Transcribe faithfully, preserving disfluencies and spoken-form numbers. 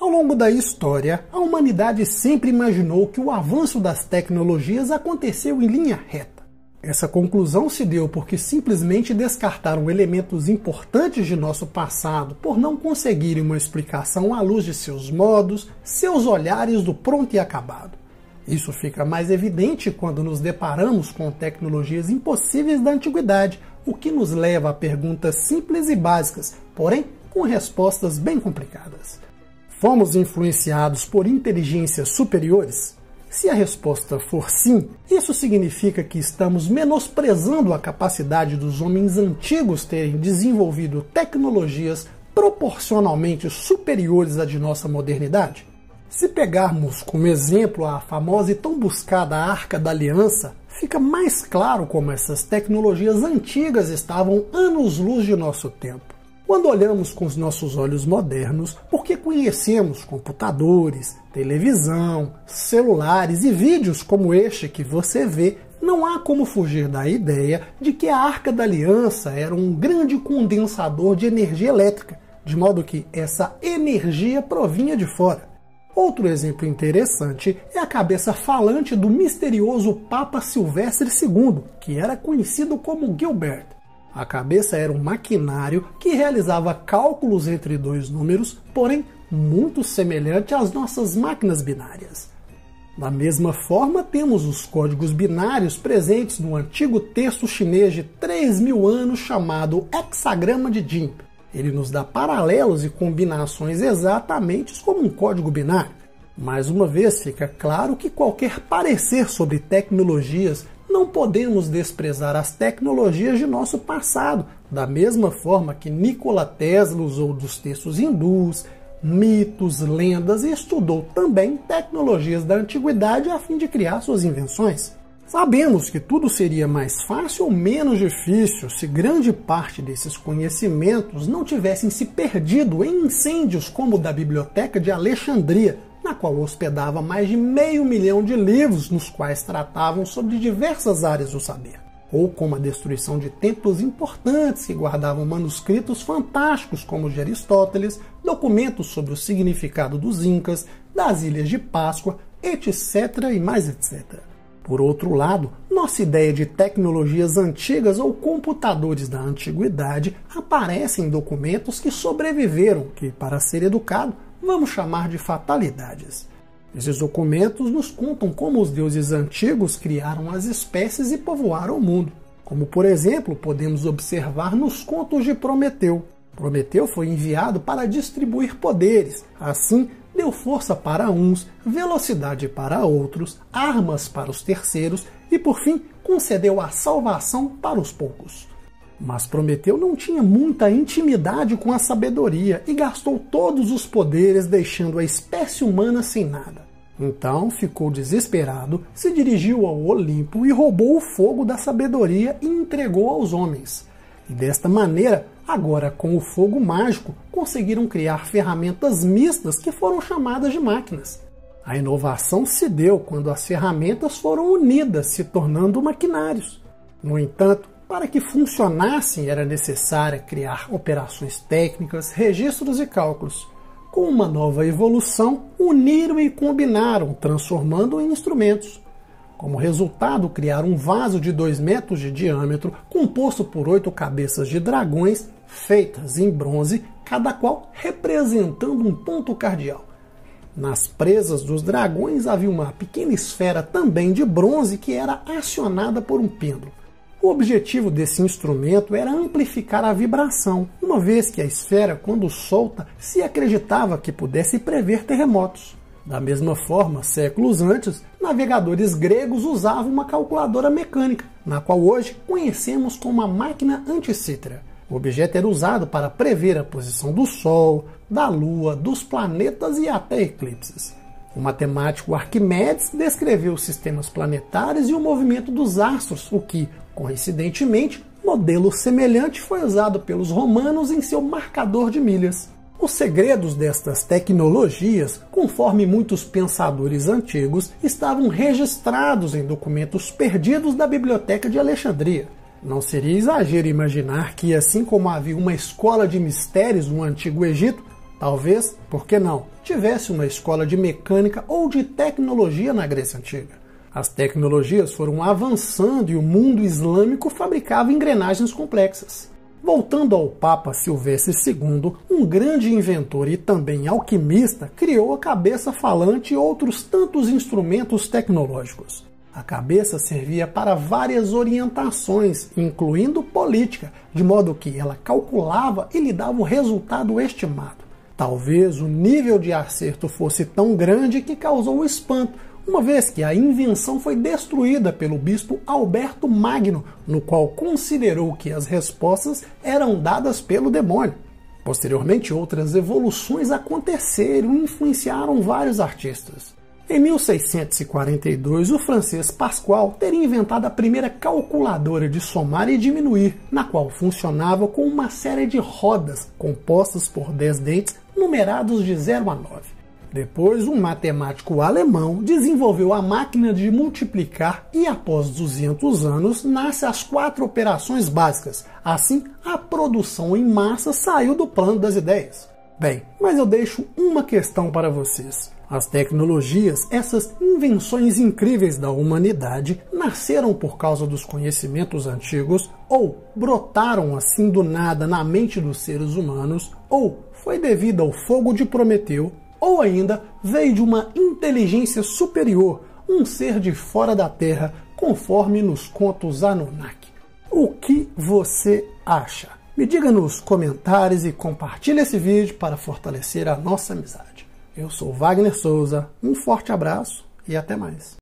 Ao longo da história, a humanidade sempre imaginou que o avanço das tecnologias aconteceu em linha reta. Essa conclusão se deu porque simplesmente descartaram elementos importantes de nosso passado por não conseguirem uma explicação à luz de seus modos, seus olhares do pronto e acabado. Isso fica mais evidente quando nos deparamos com tecnologias impossíveis da antiguidade, o que nos leva a perguntas simples e básicas, porém com respostas bem complicadas. Fomos influenciados por inteligências superiores? Se a resposta for sim, isso significa que estamos menosprezando a capacidade dos homens antigos terem desenvolvido tecnologias proporcionalmente superiores à de nossa modernidade? Se pegarmos como exemplo a famosa e tão buscada Arca da Aliança, fica mais claro como essas tecnologias antigas estavam anos-luz de nosso tempo. Quando olhamos com os nossos olhos modernos, porque conhecemos computadores, televisão, celulares e vídeos como este que você vê, não há como fugir da ideia de que a Arca da Aliança era um grande condensador de energia elétrica, de modo que essa energia provinha de fora. Outro exemplo interessante é a cabeça falante do misterioso Papa Silvestre segundo, que era conhecido como Gilberto. A cabeça era um maquinário que realizava cálculos entre dois números, porém muito semelhante às nossas máquinas binárias. Da mesma forma, temos os códigos binários presentes no antigo texto chinês de três mil anos chamado Hexagrama de Jin. Ele nos dá paralelos e combinações exatamente como um código binário. Mais uma vez, fica claro que qualquer parecer sobre tecnologias não podemos desprezar as tecnologias de nosso passado, da mesma forma que Nikola Tesla usou dos textos hindus, mitos, lendas e estudou também tecnologias da antiguidade a fim de criar suas invenções. Sabemos que tudo seria mais fácil ou menos difícil se grande parte desses conhecimentos não tivessem se perdido em incêndios como o da Biblioteca de Alexandria, na qual hospedava mais de meio milhão de livros nos quais tratavam sobre diversas áreas do saber, ou como a destruição de templos importantes que guardavam manuscritos fantásticos como os de Aristóteles, documentos sobre o significado dos Incas, das Ilhas de Páscoa, etcétera e mais etcétera. Por outro lado, nossa ideia de tecnologias antigas ou computadores da antiguidade aparece em documentos que sobreviveram, que, para ser educado, vamos chamar de fatalidades. Esses documentos nos contam como os deuses antigos criaram as espécies e povoaram o mundo. Como, por exemplo, podemos observar nos contos de Prometeu. Prometeu foi enviado para distribuir poderes. Assim, deu força para uns, velocidade para outros, armas para os terceiros e, por fim, concedeu a salvação para os poucos. Mas Prometeu não tinha muita intimidade com a sabedoria e gastou todos os poderes, deixando a espécie humana sem nada. Então ficou desesperado, se dirigiu ao Olimpo e roubou o fogo da sabedoria e entregou aos homens. E desta maneira, agora com o fogo mágico, conseguiram criar ferramentas mistas que foram chamadas de máquinas. A inovação se deu quando as ferramentas foram unidas, se tornando maquinários. No entanto, para que funcionassem, era necessário criar operações técnicas, registros e cálculos. Com uma nova evolução, uniram e combinaram, transformando em instrumentos. Como resultado, criaram um vaso de dois metros de diâmetro, composto por oito cabeças de dragões, feitas em bronze, cada qual representando um ponto cardeal. Nas presas dos dragões havia uma pequena esfera também de bronze que era acionada por um pêndulo. O objetivo desse instrumento era amplificar a vibração, uma vez que a esfera, quando solta, se acreditava que pudesse prever terremotos. Da mesma forma, séculos antes, navegadores gregos usavam uma calculadora mecânica, na qual hoje conhecemos como a máquina anticítera. O objeto era usado para prever a posição do Sol, da Lua, dos planetas e até eclipses. O matemático Arquimedes descreveu os sistemas planetários e o movimento dos astros, o que, coincidentemente, modelo semelhante foi usado pelos romanos em seu marcador de milhas. Os segredos destas tecnologias, conforme muitos pensadores antigos, estavam registrados em documentos perdidos da Biblioteca de Alexandria. Não seria exagero imaginar que, assim como havia uma escola de mistérios no Antigo Egito, Talvez, por que não, tivesse uma escola de mecânica ou de tecnologia na Grécia Antiga. As tecnologias foram avançando e o mundo islâmico fabricava engrenagens complexas. Voltando ao Papa Silvestre segundo, um grande inventor e também alquimista criou a cabeça falante e outros tantos instrumentos tecnológicos. A cabeça servia para várias orientações, incluindo política, de modo que ela calculava e lhe dava o resultado estimado. Talvez o nível de acerto fosse tão grande que causou espanto, uma vez que a invenção foi destruída pelo bispo Alberto Magno, no qual considerou que as respostas eram dadas pelo demônio. Posteriormente, outras evoluções aconteceram e influenciaram vários artistas. Em mil seiscentos e quarenta e dois, o francês Pascal teria inventado a primeira calculadora de somar e diminuir, na qual funcionava com uma série de rodas compostas por dez dentes numerados de zero a nove. Depois, um matemático alemão desenvolveu a máquina de multiplicar e, após duzentos anos, nasce as quatro operações básicas. Assim, a produção em massa saiu do plano das ideias. Bem, mas eu deixo uma questão para vocês. As tecnologias, essas invenções incríveis da humanidade, nasceram por causa dos conhecimentos antigos, ou brotaram assim do nada na mente dos seres humanos, ou foi devido ao fogo de Prometeu, ou ainda veio de uma inteligência superior, um ser de fora da Terra, conforme nos contos Anunnaki. O que você acha? Me diga nos comentários e compartilhe esse vídeo para fortalecer a nossa amizade. Eu sou Wagner Souza, um forte abraço e até mais.